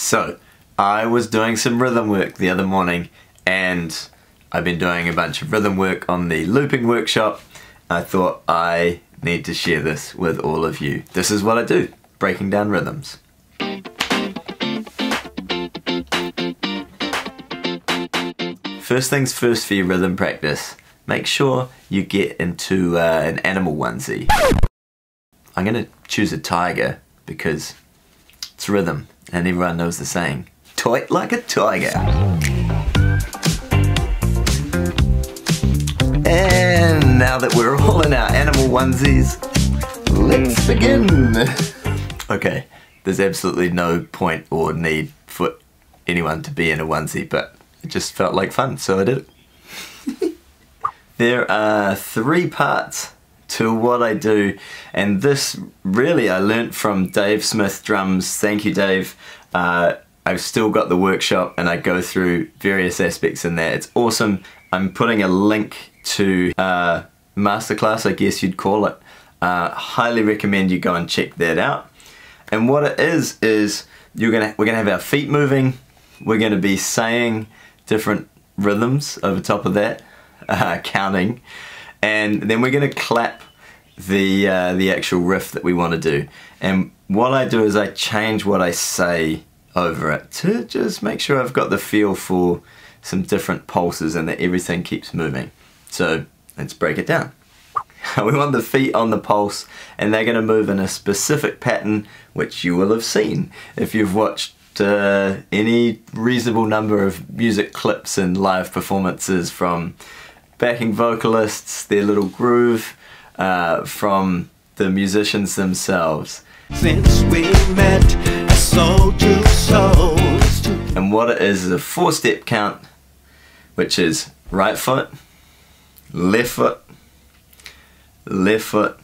So I was doing some rhythm work the other morning, and I've been doing a bunch of rhythm work on the looping workshop. I thought I need to share this with all of you. This is what I do, breaking down rhythms. First things first for your rhythm practice, make sure you get into an animal onesie. I'm going to choose a tiger because it's rhythm and everyone knows the saying, tight like a tiger. And now that we're all in our animal onesies, let's begin. Okay, there's absolutely no point or need for anyone to be in a onesie, but it just felt like fun, so I did it. There are three parts to what I do, and this really I learnt from Dave Smith Drums. Thank you, Dave. I've still got the workshop and I go through various aspects in there. It's awesome. I'm putting a link to Masterclass, I guess you'd call it. Highly recommend you go and check that out. And what it is we're gonna have our feet moving. We're gonna be saying different rhythms over top of that, counting, and then we're gonna clap the actual riff that we want to do. And what I do is I change what I say over it to just make sure I've got the feel for some different pulses and that everything keeps moving. So let's break it down. We want the feet on the pulse, and they're gonna move in a specific pattern, which you will have seen if you've watched any reasonable number of music clips and live performances, from backing vocalists, their little groove, from the musicians themselves. Since we met, I sold two souls. And what it is a four-step count, which is right foot, left foot, left foot,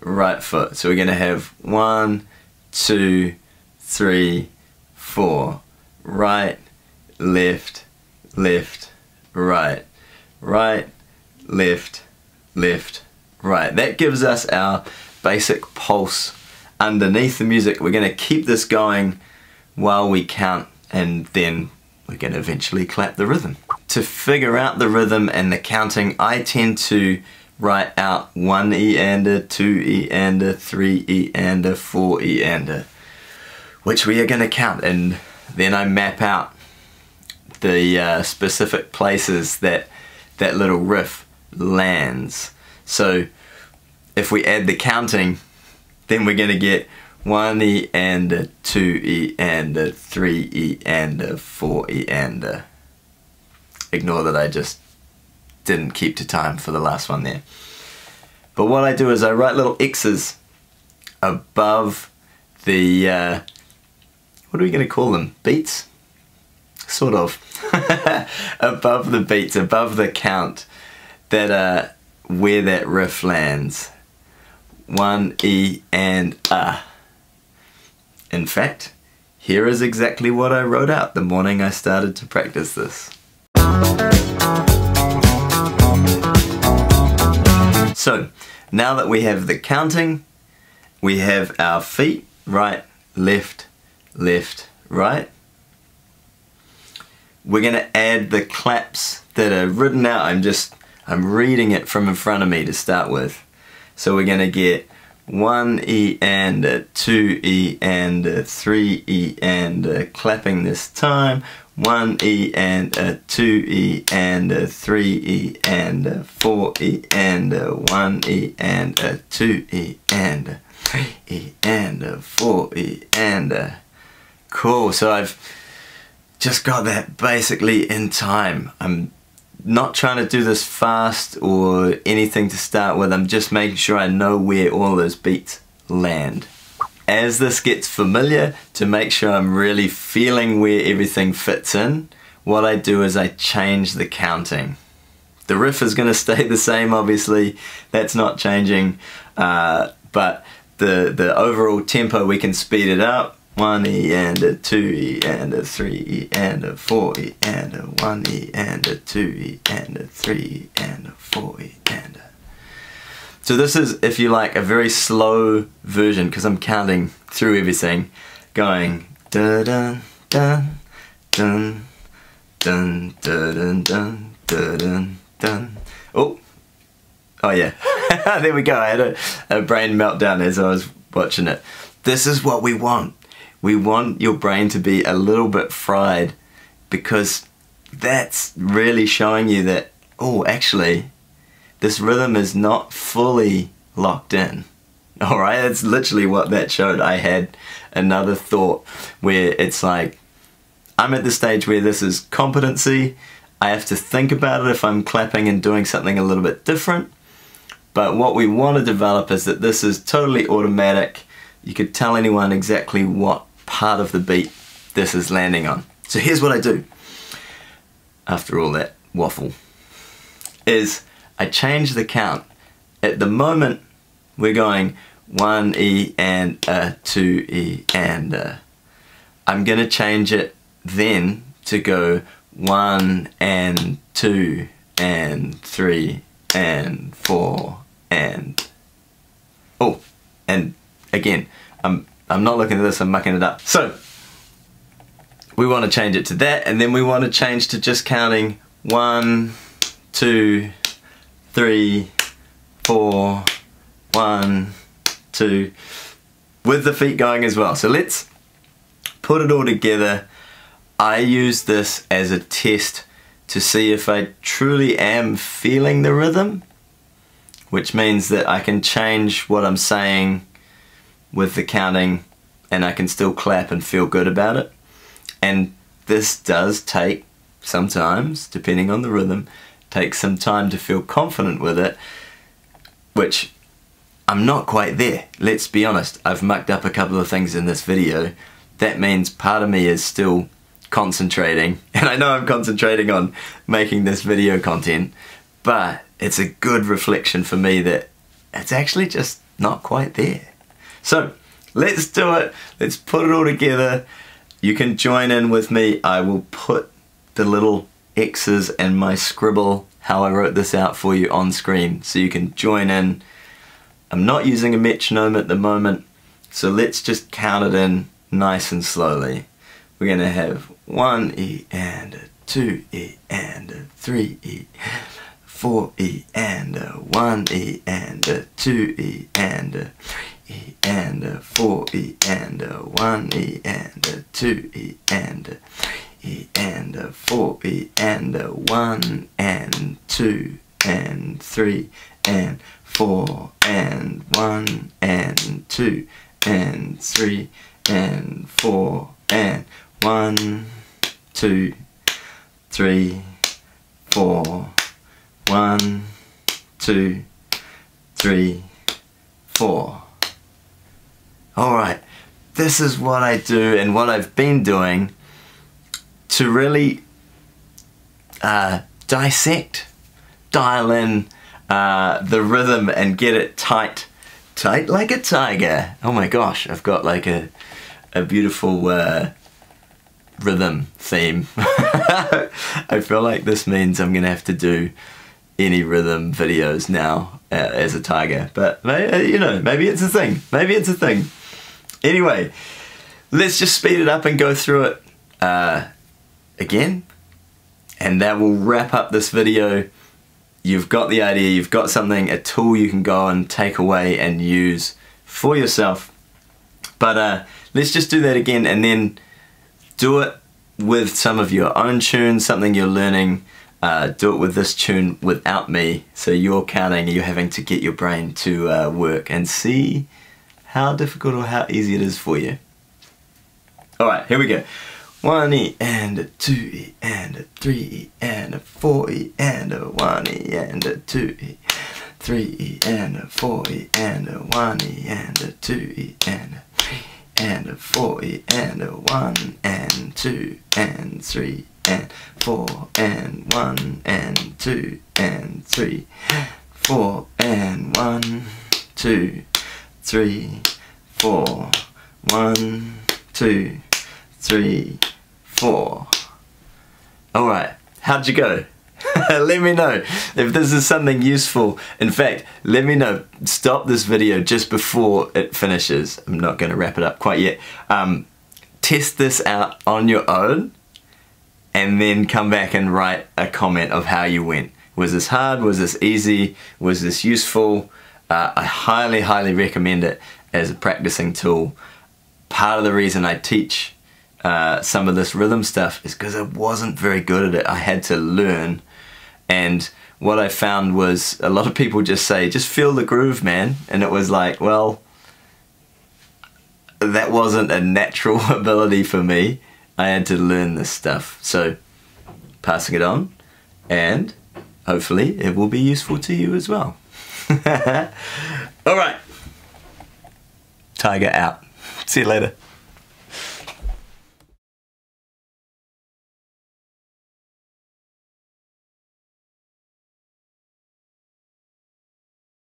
right foot. So we're going to have 1, 2, 3, 4, right, left, left, right. Right, left, left, right. That gives us our basic pulse underneath the music. We're going to keep this going while we count, and then we're going to eventually clap the rhythm. To figure out the rhythm and the counting, I tend to write out 1 E-ander, 2 E-ander, 3 E-ander, 4 E-ander, which we are going to count, and then I map out the specific places that little riff lands. So if we add the counting, then we're gonna get 1 E-ander, 2 E-ander, 3 E-ander, 4 E-ander. Ignore that I just didn't keep to time for the last one there. But what I do is I write little X's above the, what are we gonna call them, beats? Sort of. Above the beats, above the count, that where that riff lands. 1 E and A. In fact, here is exactly what I wrote out the morning I started to practice this. So now that we have the counting, we have our feet, right, left, left, right. We're going to add the claps that are written out. I'm reading it from in front of me to start with. So we're going to get 1 E-ander, 2 E-ander, 3 E-ander, clapping this time. 1 E-ander, 2 E-ander, 3 E-ander, 4 E-ander, 1 E-ander, 2 E-ander, 3 E-ander, 4 E-ander. Cool. So I've just got that basically in time. I'm not trying to do this fast or anything to start with. I'm just making sure I know where all those beats land. As this gets familiar, to make sure I'm really feeling where everything fits in, what I do is I change the counting. The riff is going to stay the same, obviously. That's not changing. But the overall tempo, we can speed it up. 1 E-ander, 2 E-ander, 3 E-ander, 4 E-ander, 1 E-ander, 2 E-ander, 3 E-ander, 4 E-ander. So this is, if you like, a very slow version, because I'm counting through everything, going dun dun dun dun dun dun dun dun dun. Oh yeah, there we go. I had a brain meltdown as I was watching it. This is what we want. We want your brain to be a little bit fried, because that's really showing you that, oh, actually, this rhythm is not fully locked in. All right, that's literally what that showed. I had another thought where it's like, I'm at the stage where this is competency. I have to think about it if I'm clapping and doing something a little bit different. But what we want to develop is that this is totally automatic. You could tell anyone exactly what part of the beat this is landing on. So here's what I do after all that waffle, is I change the count. At the moment, we're going 1 E and a, 2 E and a. I'm going to change it then to go 1 and 2 and 3 and 4 and... Oh, and again, I'm not looking at this, I'm mucking it up. So, we want to change it to that, and then we want to change to just counting 1, 2, 3, 4, 1, 2, with the feet going as well. So let's put it all together. I use this as a test to see if I truly am feeling the rhythm, which means that I can change what I'm saying with the counting and I can still clap and feel good about it. And this does take, sometimes, depending on the rhythm, take some time to feel confident with it, which I'm not quite there. Let's be honest, I've mucked up a couple of things in this video. That means part of me is still concentrating, and I know I'm concentrating on making this video content, but it's a good reflection for me that it's actually just not quite there. So let's do it, let's put it all together. You can join in with me. I will put the little X's and my scribble how I wrote this out for you on screen so you can join in. I'm not using a metronome at the moment, so let's just count it in nice and slowly. We're going to have 1 E and a 2 E and a 3 E, 4 E and a 1 E and a 2 E and a 3 E and a 4 E and a 1 E and a 2 E and a 3 E and a 4 E and a 1 and 2 and 3 and 4 and 1 and 2 and 3 and 4 and 1, 2, 3, 4. 1, 2, 3, 4. Alright, this is what I do and what I've been doing to really dissect, dial in the rhythm and get it tight. Tight like a tiger. Oh my gosh, I've got like a beautiful rhythm theme. I feel like this means I'm gonna have to do any rhythm videos now as a tiger, but you know, maybe it's a thing, maybe it's a thing. Anyway, let's just speed it up and go through it again, and that will wrap up this video. You've got the idea, you've got something, a tool you can go and take away and use for yourself, but let's just do that again, and then do it with some of your own tunes, something you're learning. Do it with this tune without me. So you're counting, you're having to get your brain to work and see how difficult or how easy it is for you. All right, here we go. 1 E and a 2 E and a 3 E and a 4 E and a 1 E and a 2 E, 3 E and a 4 E and a 1 E and a 2 E and a 3 and a 4 E and a 1 and 2 and 3 and 4 and 1 and 2 and 3, 4 and 1, 2, 3, 4, 1, 2, 3, 4. Alright, how'd you go? Let me know if this is something useful. In fact, let me know. Stop this video just before it finishes. I'm not going to wrap it up quite yet. test this out on your own and then come back and write a comment of how you went. Was this hard? Was this easy? Was this useful? I highly, highly recommend it as a practicing tool. Part of the reason I teach some of this rhythm stuff is because I wasn't very good at it. I had to learn, and what I found was a lot of people just say, just feel the groove, man. And it was like, well, that wasn't a natural ability for me. I had to learn this stuff. So passing it on, and hopefully it will be useful to you as well. All right. Tiger out. See you later.